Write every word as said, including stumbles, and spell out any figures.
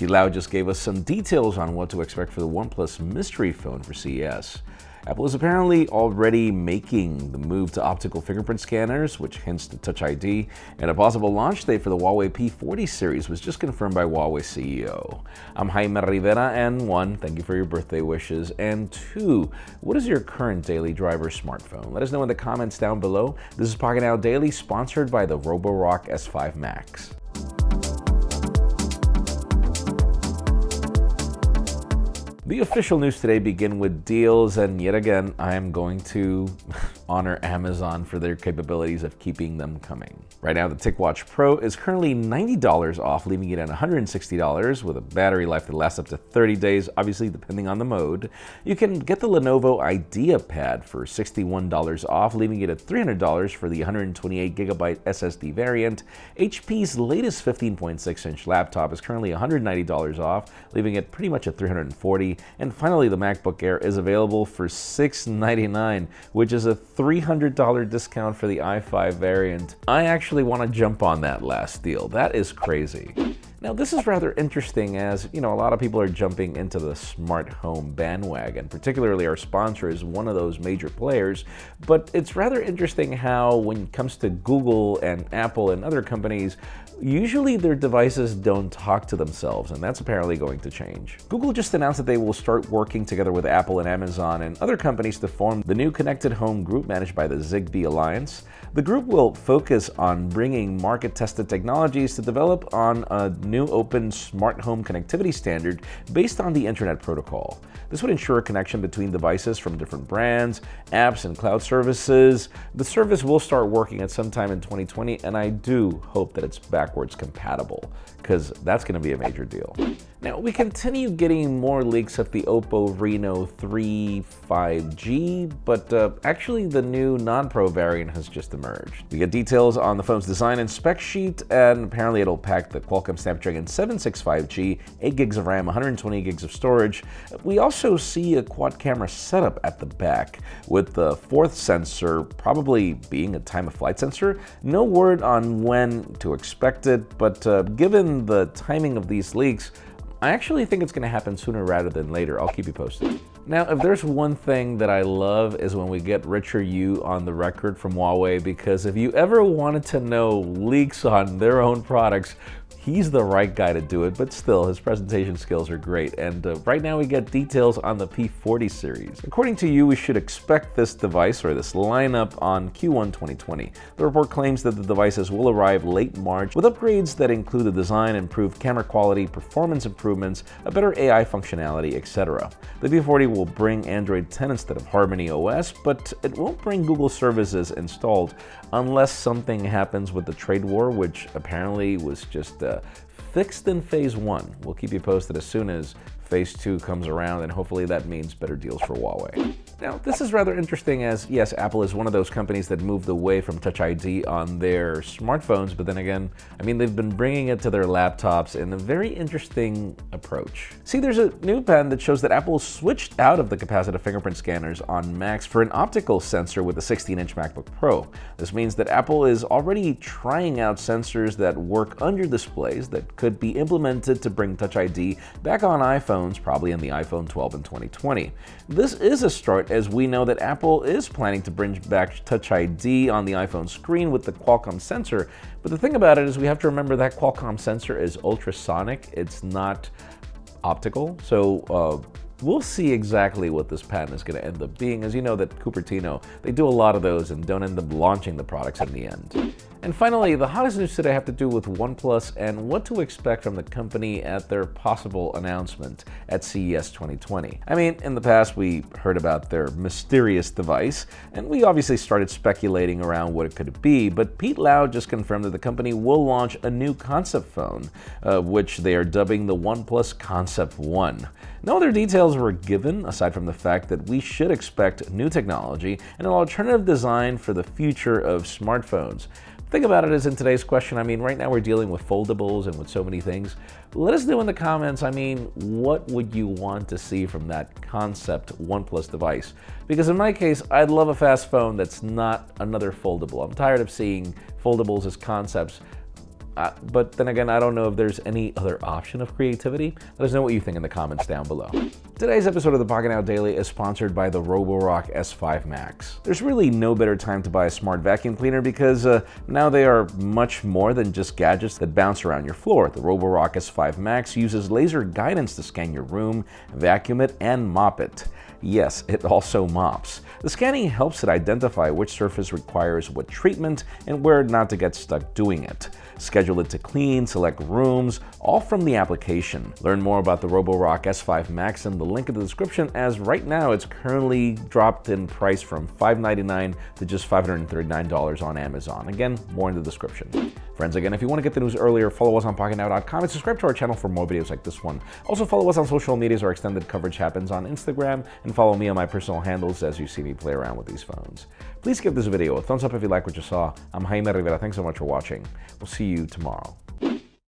Pete Lau just gave us some details on what to expect for the OnePlus mystery phone for C E S. Apple is apparently already making the move to optical fingerprint scanners, which hints to Touch I D, and a possible launch date for the Huawei P forty series was just confirmed by Huawei C E O. I'm Jaime Rivera, and one, thank you for your birthday wishes, and two, what is your current daily driver smartphone? Let us know in the comments down below. This is Pocketnow Daily, sponsored by the Roborock S five Max. The official news today begin with deals, and yet again, I am going to honor Amazon for their capabilities of keeping them coming. Right now, the TicWatch Pro is currently ninety dollars off, leaving it at one hundred sixty dollars with a battery life that lasts up to thirty days, obviously depending on the mode. You can get the Lenovo IdeaPad for sixty-one dollars off, leaving it at three hundred dollars for the one hundred twenty-eight gigabyte S S D variant. H P's latest fifteen point six inch laptop is currently one hundred ninety dollars off, leaving it pretty much at three hundred forty dollars. And finally, the MacBook Air is available for six ninety-nine dollars, which is a three hundred dollar discount for the i five variant. I actually want to jump on that last deal. That is crazy. Now, this is rather interesting as, you know, a lot of people are jumping into the smart home bandwagon, particularly our sponsor is one of those major players. But it's rather interesting how when it comes to Google and Apple and other companies, usually their devices don't talk to themselves, and that's apparently going to change. Google just announced that they will start working together with Apple and Amazon and other companies to form the new Connected Home group managed by the Zigbee Alliance. The group will focus on bringing market-tested technologies to develop on a new open smart home connectivity standard based on the Internet Protocol. This would ensure a connection between devices from different brands, apps, and cloud services. The service will start working at some time in twenty twenty, and I do hope that it's back backwards compatible, because that's going to be a major deal. Now, we continue getting more leaks of the Oppo Reno three five G, but uh, actually the new non-Pro variant has just emerged. We get details on the phone's design and spec sheet, and apparently it'll pack the Qualcomm Snapdragon seven sixty-five G, eight gigs of RAM, one hundred twenty gigs of storage. We also see a quad camera setup at the back, with the fourth sensor probably being a time-of-flight sensor. No word on when to expect it, but uh, given the timing of these leaks, I actually think it's going to happen sooner rather than later. I'll keep you posted. Now, if there's one thing that I love is when we get Richard Yu on the record from Huawei, because if you ever wanted to know leaks on their own products, he's the right guy to do it, but still, his presentation skills are great. And uh, right now we get details on the P forty series. According to you, we should expect this device or this lineup on Q one twenty twenty. The report claims that the devices will arrive late March with upgrades that include the design, improved camera quality, performance improvements, a better A I functionality, et cetera. The P forty will bring Android ten instead of Harmony O S, but it won't bring Google services installed unless something happens with the trade war, which apparently was just uh, Uh, fixed in phase one. We'll keep you posted as soon as phase two comes around, and hopefully that means better deals for Huawei. Now, this is rather interesting as, yes, Apple is one of those companies that moved away from Touch I D on their smartphones, but then again, I mean, they've been bringing it to their laptops in a very interesting approach. See, there's a new patent that shows that Apple switched out of the capacitive fingerprint scanners on Macs for an optical sensor with a sixteen inch MacBook Pro. This means that Apple is already trying out sensors that work under displays that could be implemented to bring Touch I D back on iPhone, probably in the iPhone twelve in twenty twenty. This is a start as we know that Apple is planning to bring back Touch I D on the iPhone screen with the Qualcomm sensor, but the thing about it is we have to remember that Qualcomm sensor is ultrasonic, it's not optical, so uh, we'll see exactly what this patent is going to end up being. As you know that Cupertino, they do a lot of those and don't end up launching the products in the end. And finally, the hottest news today have to do with OnePlus and what to expect from the company at their possible announcement at C E S twenty twenty. I mean, in the past, we heard about their mysterious device, and we obviously started speculating around what it could be, but Pete Lau just confirmed that the company will launch a new concept phone, uh, which they are dubbing the OnePlus Concept One. No other details were given, aside from the fact that we should expect new technology and an alternative design for the future of smartphones. Think about it as in today's question, I mean, right now we're dealing with foldables and with so many things. Let us know in the comments, I mean, what would you want to see from that concept OnePlus device? Because in my case, I'd love a fast phone that's not another foldable. I'm tired of seeing foldables as concepts. Uh, but then again, I don't know if there's any other option of creativity. Let us know what you think in the comments down below. Today's episode of the Pocketnow Daily is sponsored by the Roborock S five Max. There's really no better time to buy a smart vacuum cleaner because uh, now they are much more than just gadgets that bounce around your floor. The Roborock S five Max uses laser guidance to scan your room, vacuum it, and mop it. Yes, it also mops. The scanning helps it identify which surface requires what treatment and where not to get stuck doing it. Schedule it to clean, select rooms, all from the application. Learn more about the Roborock S five Max in the link in the description, as right now it's currently dropped in price from five ninety-nine to just five hundred thirty-nine dollars on Amazon. Again, more in the description. Friends, again, if you want to get the news earlier, follow us on Pocketnow dot com and subscribe to our channel for more videos like this one. Also, follow us on social medias. Our extended coverage happens on Instagram, and follow me on my personal handles as you see me play around with these phones. Please give this video a thumbs up if you like what you saw. I'm Jaime Rivera. Thanks so much for watching. We'll see you tomorrow.